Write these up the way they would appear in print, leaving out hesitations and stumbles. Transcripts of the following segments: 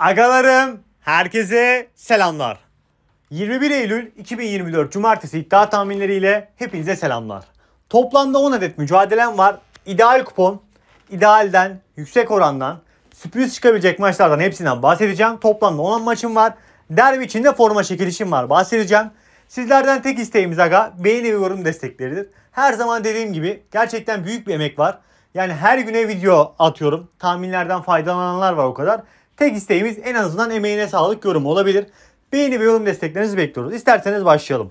Agalarım, herkese selamlar. 21 Eylül 2024 Cumartesi iddia tahminleriyle hepinize selamlar. Toplamda 10 adet mücadelem var. İdeal kupon, idealden, yüksek orandan, sürpriz çıkabilecek maçlardan hepsinden bahsedeceğim. Toplamda 10 maçım var. Derbi içinde forma çekilişim var, bahsedeceğim. Sizlerden tek isteğimiz aga, beğeni ve yorum destekleridir. Her zaman dediğim gibi gerçekten büyük bir emek var. Yani her güne video atıyorum. Tahminlerden faydalananlar var o kadar. Tek isteğimiz en azından emeğine sağlık yorum olabilir. Beğeni ve yorum desteklerinizi bekliyoruz. İsterseniz başlayalım.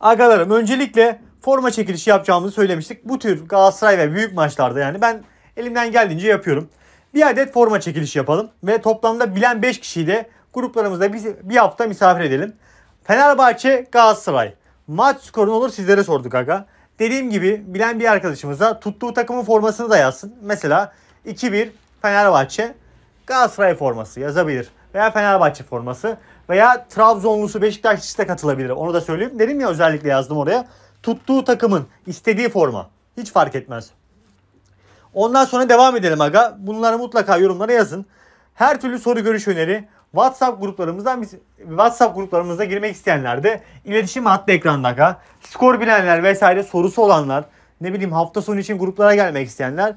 Agalarım, öncelikle forma çekilişi yapacağımızı söylemiştik. Bu tür Galatasaray ve büyük maçlarda yani ben elimden geldiğince yapıyorum. Bir adet forma çekilişi yapalım ve toplamda bilen 5 kişiyi de gruplarımızda bir hafta misafir edelim. Fenerbahçe, Galatasaray. Maç skoru olur sizlere sorduk aga. Dediğim gibi bilen bir arkadaşımıza tuttuğu takımın formasını da yazsın. Mesela 2-1 Fenerbahçe, Galatasaray forması yazabilir. Veya Fenerbahçe forması. Veya Trabzonlusu Beşiktaşlısı da katılabilir. Onu da söyleyeyim. Dedim ya, özellikle yazdım oraya. Tuttuğu takımın istediği forma. Hiç fark etmez. Ondan sonra devam edelim aga. Bunları mutlaka yorumlara yazın. Her türlü soru, görüş, öneri WhatsApp gruplarımıza girmek isteyenler de iletişim hattı ekranda aga. Skor bilenler vesaire, sorusu olanlar, ne bileyim hafta sonu için gruplara gelmek isteyenler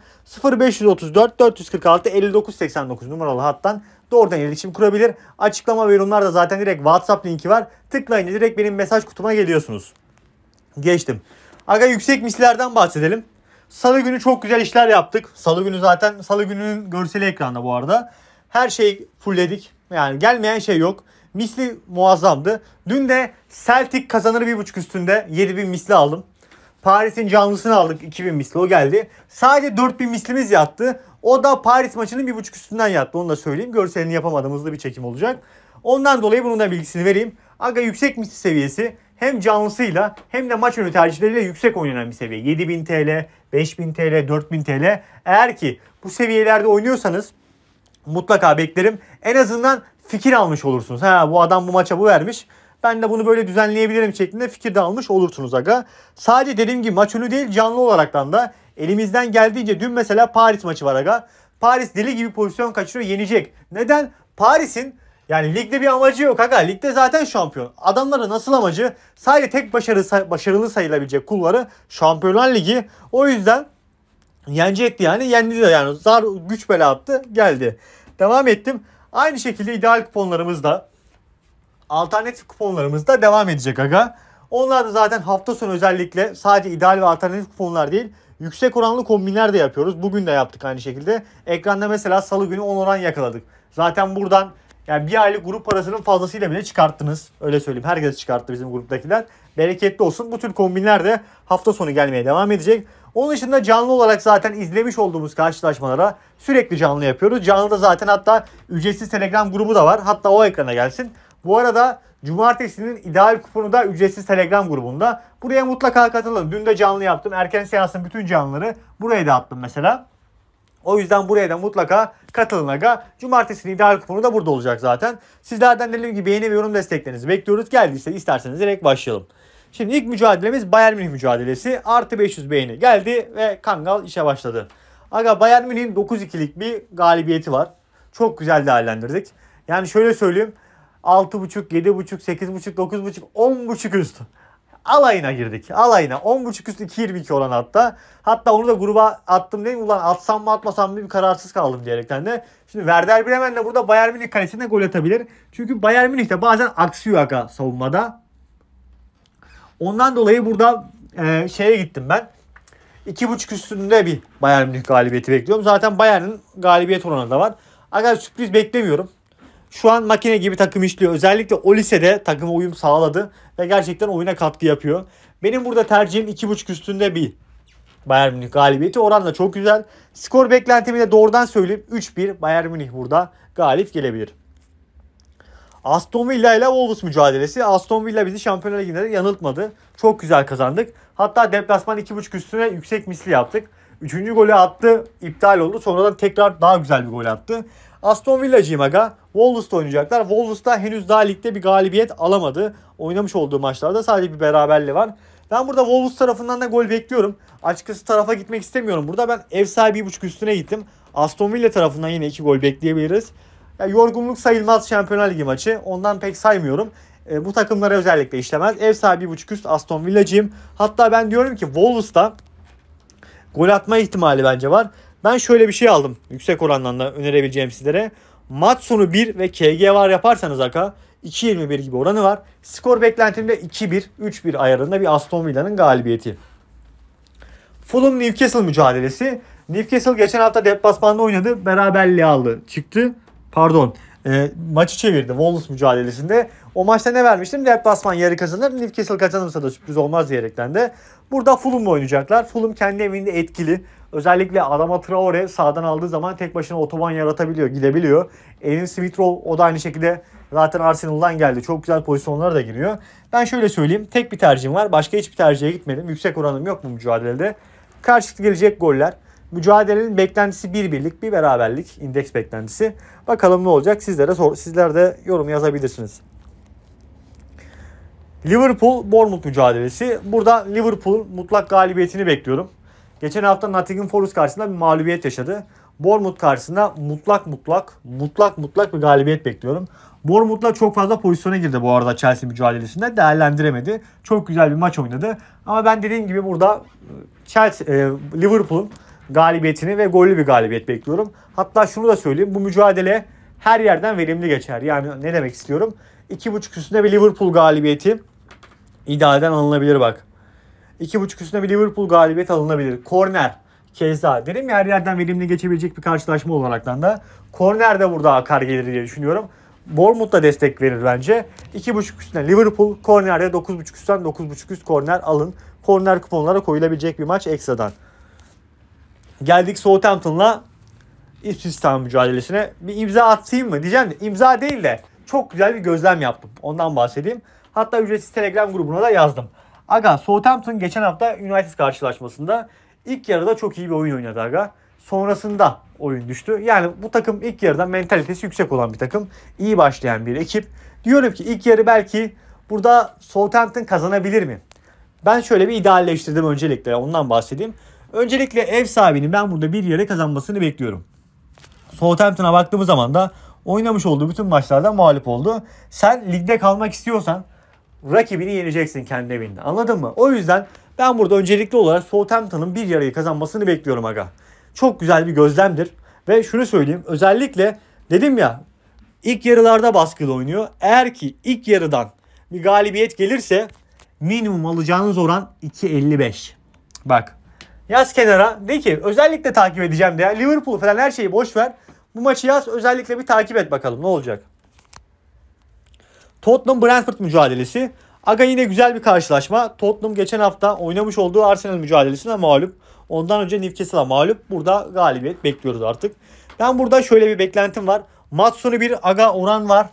0534 446 5989 numaralı hattan doğrudan iletişim kurabilir. Açıklama ve yorumlarda zaten direkt WhatsApp linki var. Tıklayınca direkt benim mesaj kutuma geliyorsunuz. Geçtim. Aga, yüksek mislilerden bahsedelim. Salı günü çok güzel işler yaptık. Salı günü zaten Salı gününün görseli ekranda bu arada. Her şeyi fullledik. Yani gelmeyen şey yok. Misli muazzamdı. Dün de Celtic kazanır 1.5 üstünde 7000 misli aldım. Paris'in canlısını aldık, 2000 misli o geldi. Sadece 4000 mislimiz yattı. O da Paris maçının 1.5 üstünden yattı, onu da söyleyeyim. Görselini yapamadım, hızlı bir çekim olacak. Ondan dolayı bunun da bilgisini vereyim. Aga, yüksek misli seviyesi hem canlısıyla hem de maç önü tercihleriyle yüksek oynanan bir seviye. 7000 TL, 5000 TL, 4000 TL. Eğer ki bu seviyelerde oynuyorsanız mutlaka beklerim. En azından fikir almış olursunuz. Ha, bu adam bu maça bu vermiş, ben de bunu böyle düzenleyebilirim şeklinde fikir de almış olursunuz aga. Sadece dediğim gibi maç önü değil, canlı olaraktan da elimizden geldiğince, dün mesela Paris maçı var aga. Paris deli gibi pozisyon kaçırıyor, yenecek. Neden? Paris'in yani ligde bir amacı yok aga. Ligde zaten şampiyon. Adamların nasıl amacı? Sadece tek başarılı sayılabilecek kulvarı Şampiyonlar Ligi. O yüzden yenecekti yani. Yendi de yani. Zar güç bela attı, geldi. Devam ettim. Aynı şekilde ideal kuponlarımızda, alternatif kuponlarımızda devam edecek aga. Onlar da zaten hafta sonu özellikle sadece ideal ve alternatif kuponlar değil, yüksek oranlı kombinler de yapıyoruz. Bugün de yaptık aynı şekilde. Ekranda mesela salı günü 10 oran yakaladık. Zaten buradan yani bir aylık grup parasının fazlasıyla bile çıkarttınız. Öyle söyleyeyim. Herkes çıkarttı bizim gruptakiler. Bereketli olsun. Bu tür kombinler de hafta sonu gelmeye devam edecek. Onun dışında canlı olarak zaten izlemiş olduğumuz karşılaşmalara sürekli canlı yapıyoruz. Canlıda zaten hatta ücretsiz Telegram grubu da var. Hatta o ekrana gelsin. Bu arada cumartesinin ideal kuponu da ücretsiz Telegram grubunda. Buraya mutlaka katılın. Dün de canlı yaptım. Erken seansın bütün canlıları buraya da attım mesela. O yüzden buraya da mutlaka katılın aga. Cumartesinin ideal kuponu da burada olacak zaten. Sizlerden dediğim gibi beğeni ve yorum desteklerinizi bekliyoruz. Geldiyse isterseniz direkt başlayalım. Şimdi ilk mücadelemiz Bayern Münih mücadelesi. Artı 500 beğeni geldi ve Kangal işe başladı. Aga, Bayern Münih'in 9-2'lik bir galibiyeti var. Çok güzel değerlendirdik. Yani şöyle söyleyeyim. 6.5, 7.5, 8.5, 9.5, 10.5 üstü. Alayına girdik. Alayına. 10.5 üstü 2.22 olan hatta. Hatta onu da gruba attım değil mi? Ulan atsam mı atmasam mı bir kararsız kaldım diyerekten de. Şimdi Werder Bremen de burada Bayern Münih kalesine gol atabilir. Çünkü Bayern Münih de bazen aksıyor aga savunmada. Ondan dolayı burada şeye gittim ben. 2.5 üstünde bir Bayern Münih galibiyeti bekliyorum. Zaten Bayern'in galibiyet oranı da var. Aga, sürpriz beklemiyorum. Şu an makine gibi takım işliyor. Özellikle Olise'de takıma uyum sağladı ve gerçekten oyuna katkı yapıyor. Benim burada tercihim 2.5 üstünde bir Bayern Münih galibiyeti. Oran da çok güzel. Skor beklentimi de doğrudan söyleyeyim. 3-1 Bayern Münih burada galip gelebilir. Aston Villa ile Wolves mücadelesi. Aston Villa bizi Şampiyonlar Ligi'nde de yanıltmadı. Çok güzel kazandık. Hatta deplasman 2.5 üstüne yüksek misli yaptık. 3. golü attı, iptal oldu. Sonradan tekrar daha güzel bir gol attı. Aston Villa'cıyım aga. Wolves'ta oynayacaklar. Wolves'ta henüz daha ligde bir galibiyet alamadı. Oynamış olduğu maçlarda sadece bir beraberliği var. Ben burada Wolves tarafından da gol bekliyorum. Açıkçası tarafa gitmek istemiyorum. Burada ben ev sahibi 1.5 üstüne gittim. Aston Villa tarafından yine 2 gol bekleyebiliriz. Yani yorgunluk sayılmaz Şampiyonlar Ligi maçı. Ondan pek saymıyorum. Bu takımlara özellikle işlemez. Ev sahibi 1.5 üst Aston Villa'cıyım. Hatta ben diyorum ki Wolves'ta gol atma ihtimali bence var. Ben şöyle bir şey aldım. Yüksek orandan da önerebileceğim sizlere. Maç sonu 1 ve KG var yaparsanız aka 2.21 gibi oranı var. Skor beklentimde 2-1, 3-1 ayarında bir Aston Villa'nın galibiyeti. Fulham Newcastle mücadelesi. Newcastle geçen hafta deplasmanda oynadı. Beraberliği aldı. Çıktı. Pardon. Maçı çevirdi Wolves mücadelesinde. O maçta ne vermiştim? Deplasman yarı kazanır. Newcastle kazanırsa da sürpriz olmaz diyerekten de. Burada Fulham'la oynayacaklar. Fulham kendi evinde etkili. Özellikle Adama Traore sağdan aldığı zaman tek başına otoban yaratabiliyor, gidebiliyor. Elin Sweetroll o da aynı şekilde zaten Arsenal'dan geldi. Çok güzel pozisyonlara da giriyor. Ben şöyle söyleyeyim. Tek bir tercihim var. Başka hiçbir tercihe gitmedim. Yüksek oranım yok bu mücadelede. Karşılıklı gelecek goller. Mücadelenin beklentisi bir birlik, bir beraberlik. İndeks beklentisi. Bakalım ne olacak? Sizler de yorum yazabilirsiniz. Liverpool Bournemouth mücadelesi. Burada Liverpool mutlak galibiyetini bekliyorum. Geçen hafta Nottingham Forest karşısında bir mağlubiyet yaşadı. Bournemouth karşısında mutlak bir galibiyet bekliyorum. Bournemouth'la çok fazla pozisyona girdi bu arada Chelsea mücadelesinde. Değerlendiremedi. Çok güzel bir maç oynadı. Ama ben dediğim gibi burada Liverpool'un galibiyetini ve gollü bir galibiyet bekliyorum. Hatta şunu da söyleyeyim. Bu mücadele her yerden verimli geçer. Yani ne demek istiyorum? 2.5 üstünde bir Liverpool galibiyeti idealden alınabilir bak. 2.5 üstünde bir Liverpool galibiyet alınabilir. Korner. Keza dedim ya her yerden verimli geçebilecek bir karşılaşma olaraktan da. Korner de burada akar gelir diye düşünüyorum. Bournemouth da destek verir bence. 2.5 üstüne Liverpool. Korner'de 9.5 üstten 9.5 üst korner alın. Korner kuponlara koyulabilecek bir maç ekstradan. Geldik Southampton'la Ipswich Town mücadelesine. Bir imza atayım mı diyeceğim de imza değil de çok güzel bir gözlem yaptım. Ondan bahsedeyim. Hatta ücretsiz Telegram grubuna da yazdım. Aga Southampton geçen hafta United karşılaşmasında ilk yarıda çok iyi bir oyun oynadı aga. Sonrasında oyun düştü. Yani bu takım ilk yarıda mentalitesi yüksek olan bir takım. İyi başlayan bir ekip. Diyorum ki ilk yarı belki burada Southampton kazanabilir mi? Ben şöyle bir idealleştirdim öncelikle. Ondan bahsedeyim. Öncelikle ev sahibinin ben burada bir yere kazanmasını bekliyorum. Southampton'a baktığımız zaman da oynamış olduğu bütün maçlarda mağlup oldu. Sen ligde kalmak istiyorsan rakibini yeneceksin kendi evinde. Anladın mı? O yüzden ben burada öncelikli olarak Southampton'ın bir yarayı kazanmasını bekliyorum aga. Çok güzel bir gözlemdir. Ve şunu söyleyeyim. Özellikle dedim ya ilk yarılarda baskılı oynuyor. Eğer ki ilk yarıdan bir galibiyet gelirse minimum alacağınız oran 2.55. Bak. Yaz kenara. De ki özellikle takip edeceğim de ya. Liverpool falan her şeyi boş ver. Bu maçı yaz. Özellikle bir takip et bakalım. Ne olacak? Tottenham Brentford mücadelesi. Aga yine güzel bir karşılaşma. Tottenham geçen hafta oynamış olduğu Arsenal mücadelesine mağlup. Ondan önce Newcastle'a mağlup. Burada galibiyet bekliyoruz artık. Ben burada şöyle bir beklentim var. Maç sonu bir aga oran var.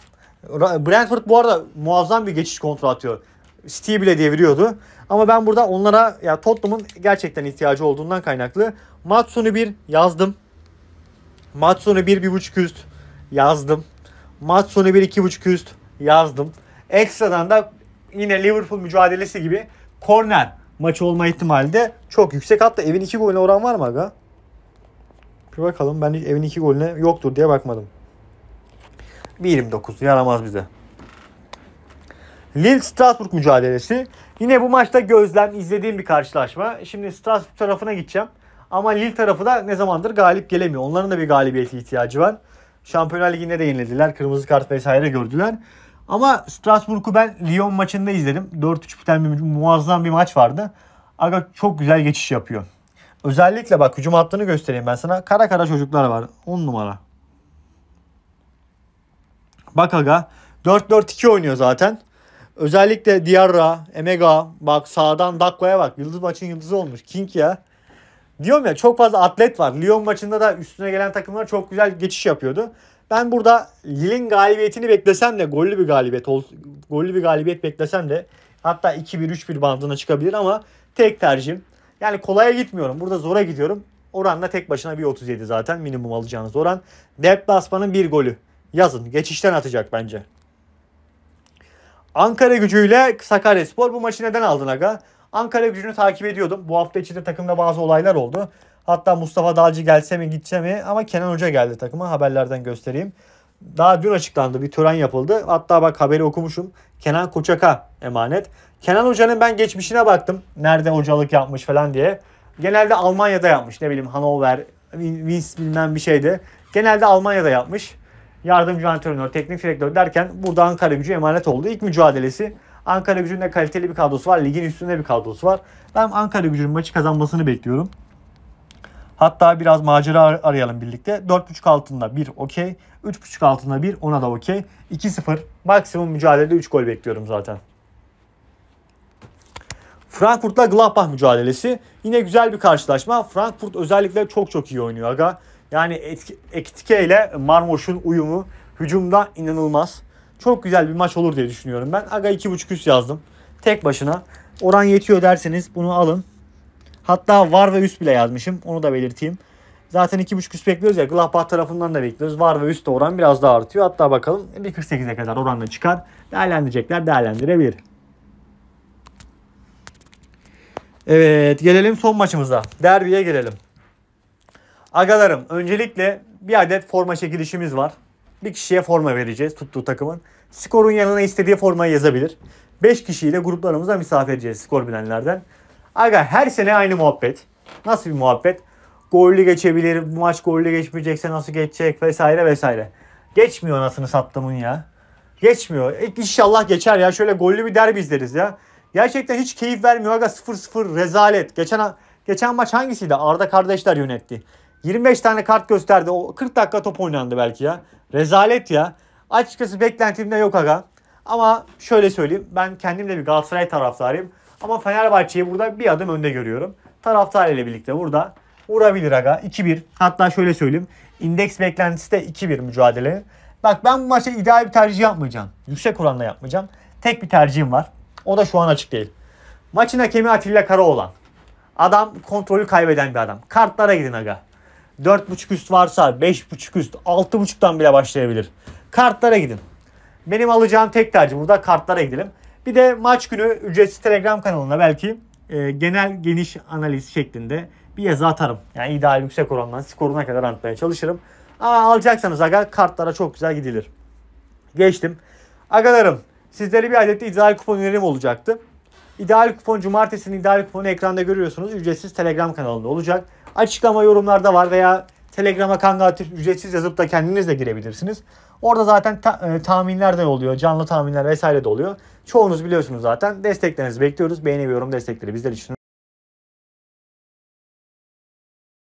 Brentford bu arada muazzam bir geçiş kontrol atıyor. City'yi bile deviriyordu. Ama ben burada onlara ya Tottenham'ın gerçekten ihtiyacı olduğundan kaynaklı. Maç sonu 1 yazdım. Maç sonu 1.5 üst yazdım. Maç sonu 1.5 üst yazdım. Ekstradan da yine Liverpool mücadelesi gibi korner maçı olma ihtimali de çok yüksek. Hatta evin 2 golüne oran var mı aga? Bir bakalım. Ben evin 2 golüne yoktur diye bakmadım. 1.29 yaramaz bize. Lille Strasbourg mücadelesi. Yine bu maçta gözlem izlediğim bir karşılaşma. Şimdi Strasbourg tarafına gideceğim. Ama Lille tarafı da ne zamandır galip gelemiyor. Onların da bir galibiyete ihtiyacı var. Şampiyonlar Ligi'nde de yenildiler. Kırmızı kart vesaire gördüler. Ama Strasbourg'u ben Lyon maçında izledim. 4-3 biten bir muazzam bir maç vardı. Aga çok güzel geçiş yapıyor. Özellikle bak hücum hattını göstereyim ben sana. Kara kara çocuklar var. 10 numara. Bak aga 4-4-2 oynuyor zaten. Özellikle Diyarra, Emega, bak sağdan Dakoya bak. Yıldız maçın yıldızı olmuş. King ya. Diyorum ya çok fazla atlet var. Lyon maçında da üstüne gelen takımlar çok güzel geçiş yapıyordu. Ben burada Lille'in galibiyetini beklesem de gollü bir galibiyet beklesem de hatta 2-1 3-1 bandına çıkabilir ama tek tercihim. Yani kolaya gitmiyorum. Burada zora gidiyorum. Oranla tek başına 1.37 zaten minimum alacağınız oran. Deplasman'ın bir golü. Yazın. Geçişten atacak bence. Ankara Gücü'yle Sakarya Spor. Bu maçı neden aldın aga? Ankara Gücü'nü takip ediyordum. Bu hafta içinde takımda bazı olaylar oldu. Hatta Mustafa Dalcı gelse mi gitse mi? Ama Kenan Hoca geldi takıma. Haberlerden göstereyim. Daha dün açıklandı, bir tören yapıldı. Hatta bak haberi okumuşum. Kenan Koçak'a emanet. Kenan Hoca'nın ben geçmişine baktım. Nerede hocalık yapmış falan diye. Genelde Almanya'da yapmış. Ne bileyim Hannover, Wins bilmem bir şeydi. Genelde Almanya'da yapmış. Yardımcı antrenör, teknik direktör derken burada Ankara Gücü emanet oldu. İlk mücadelesi. Ankara Gücü'nün de kaliteli bir kadrosu var. Ligin üstünde bir kadrosu var. Ben Ankara Gücü'nün maçı kazanmasını bekliyorum. Hatta biraz macera arayalım birlikte. 4.5 altında 1 okey. 3.5 altında 1 ona da okey. 2-0 maksimum mücadelede 3 gol bekliyorum zaten. Frankfurt'la Gladbach mücadelesi. Yine güzel bir karşılaşma. Frankfurt özellikle çok iyi oynuyor aga. Yani Ekitike ile Marmoş'un uyumu hücumda inanılmaz. Çok güzel bir maç olur diye düşünüyorum ben. Aga 2.5 üst yazdım. Tek başına. Oran yetiyor derseniz bunu alın. Hatta var ve üst bile yazmışım. Onu da belirteyim. Zaten 2.5 üst bekliyoruz ya. Gladbach tarafından da bekliyoruz. Var ve üst de oran biraz daha artıyor. Hatta bakalım 1.48'e kadar oranla çıkar. Değerlendirecekler değerlendirebilir. Evet, gelelim son maçımıza. Derbiye gelelim. Agalarım, öncelikle bir adet forma çekilişimiz var. Bir kişiye forma vereceğiz tuttuğu takımın. Skorun yanına istediği formayı yazabilir. 5 kişiyle gruplarımıza misafir edeceğiz skor bilenlerden. Aga her sene aynı muhabbet. Nasıl bir muhabbet? Gollü geçebilir, bu maç gollü geçmeyecekse nasıl geçecek vesaire vesaire. Geçmiyor anasını sattımın ya. Geçmiyor. İnşallah geçer ya. Şöyle gollü bir derbi izleriz ya. Gerçekten hiç keyif vermiyor aga. 0-0 rezalet. Geçen maç hangisiydi? Arda kardeşler yönetti. 25 tane kart gösterdi. O 40 dakika top oynandı belki ya. Rezalet ya. Açıkçası beklentimde yok aga. Ama şöyle söyleyeyim. Ben kendim de bir Galatasaray taraftarıyım. Ama Fenerbahçe'yi burada bir adım önde görüyorum. Taraftar ile birlikte burada vurabilir aga. 2-1. Hatta şöyle söyleyeyim. İndeks beklentisi de 2-1 mücadele. Bak ben bu maça ideal bir tercih yapmayacağım. Yüksek oranla yapmayacağım. Tek bir tercihim var. O da şu an açık değil. Maçın hakemi Atilla Karaoğlan. Adam kontrolü kaybeden bir adam. Kartlara gidin aga. 4.5 üst varsa 5.5 üst, 6.5'tan bile başlayabilir. Kartlara gidin. Benim alacağım tek tercih burada, kartlara gidelim. Bir de maç günü ücretsiz Telegram kanalına belki genel geniş analiz şeklinde bir yazı atarım. Yani ideal yüksek orandan skoruna kadar anlatmaya çalışırım. Ama alacaksanız aga kartlara çok güzel gidilir. Geçtim. Agalarım, sizlere bir adet ideal kupon önerim olacaktı. İdeal kupon, cumartesinin ideal kuponu ekranda görüyorsunuz. Ücretsiz Telegram kanalında olacak. Açıklama yorumlarda var veya Telegram'a Kangal Tips ücretsiz yazıp da kendiniz de girebilirsiniz. Orada zaten tahminler de oluyor. Canlı tahminler vesaire de oluyor. Çoğunuz biliyorsunuz zaten. Desteklerinizi bekliyoruz. Beğeni ve yorum destekleri bizler için.